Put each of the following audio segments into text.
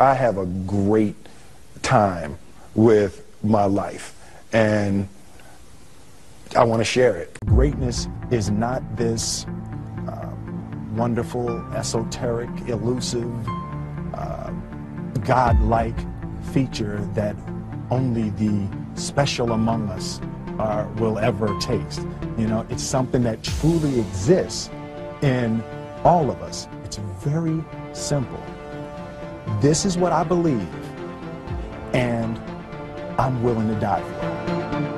I have a great time with my life, and I want to share it. Greatness is not this wonderful, esoteric, elusive, godlike feature that only the special among us will ever taste. You know, it's something that truly exists in all of us. It's very simple. This is what I believe, and I'm willing to die for it.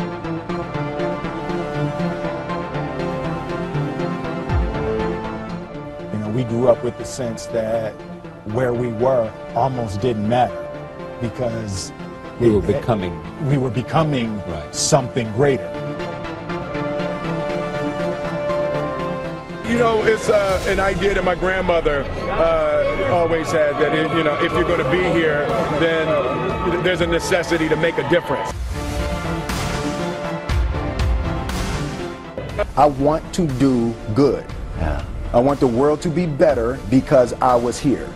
We grew up with the sense that where we were almost didn't matter because we were becoming right. Something greater. You know, it's an idea that my grandmother always had, that it, you know, if you're going to be here, then there's a necessity to make a difference. I want to do good. Yeah. I want the world to be better because I was here.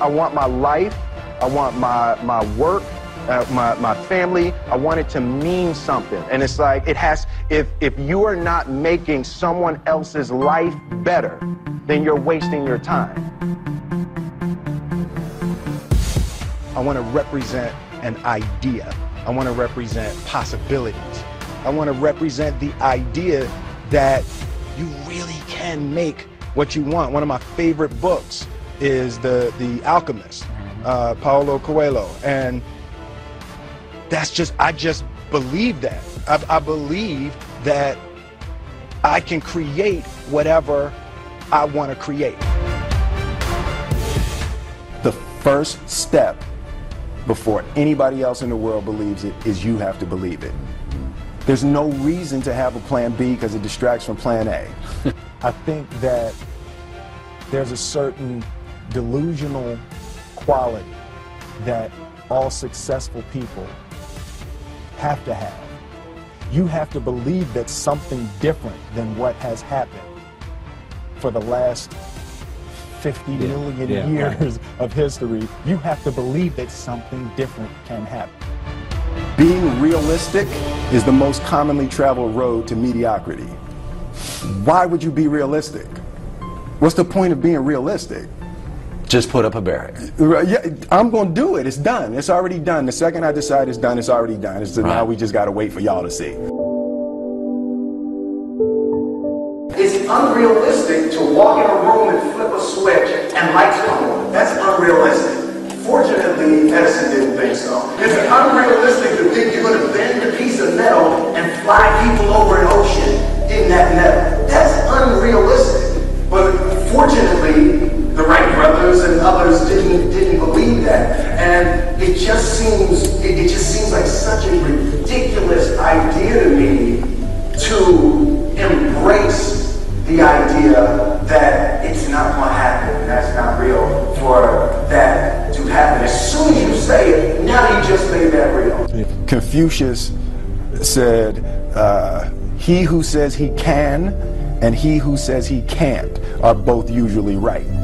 I want my life, I want my work, my family, I want it to mean something. And it's like, it has, if you are not making someone else's life better, then you're wasting your time. I want to represent an idea. I want to represent possibilities. I want to represent the idea that you really can make what you want. One of my favorite books is The Alchemist, Paulo Coelho. And that's just, I just believe that. I believe that I can create whatever I want to create. The first step before anybody else in the world believes it is you have to believe it. There's no reason to have a plan B because it distracts from plan A. I think that there's a certain delusional quality that all successful people have to have. You have to believe that something different than what has happened for the last 50 million years of history. You have to believe that something different can happen. Being realistic is the most commonly traveled road to mediocrity. Why would you be realistic? What's the point of being realistic? Just put up a barrier. Yeah, I'm going to do it. It's done. It's already done. The second I decide it's done, it's already done. So now we just got to wait for y'all to see. It's unrealistic to walk in a room and flip a switch and lights come on. That's unrealistic. Fortunately, Edison didn't think so. It's unrealistic to think you're going to bend a piece of metal and fly people over an ocean in that metal. That's unrealistic. But fortunately, the Wright brothers and others didn't believe that, and it just seems like such a ridiculous idea to me to embrace the idea that it's not going to happen, and that's not real for that. Happen. As soon as you say it, now you just made that real. Confucius said, he who says he can and he who says he can't are both usually right.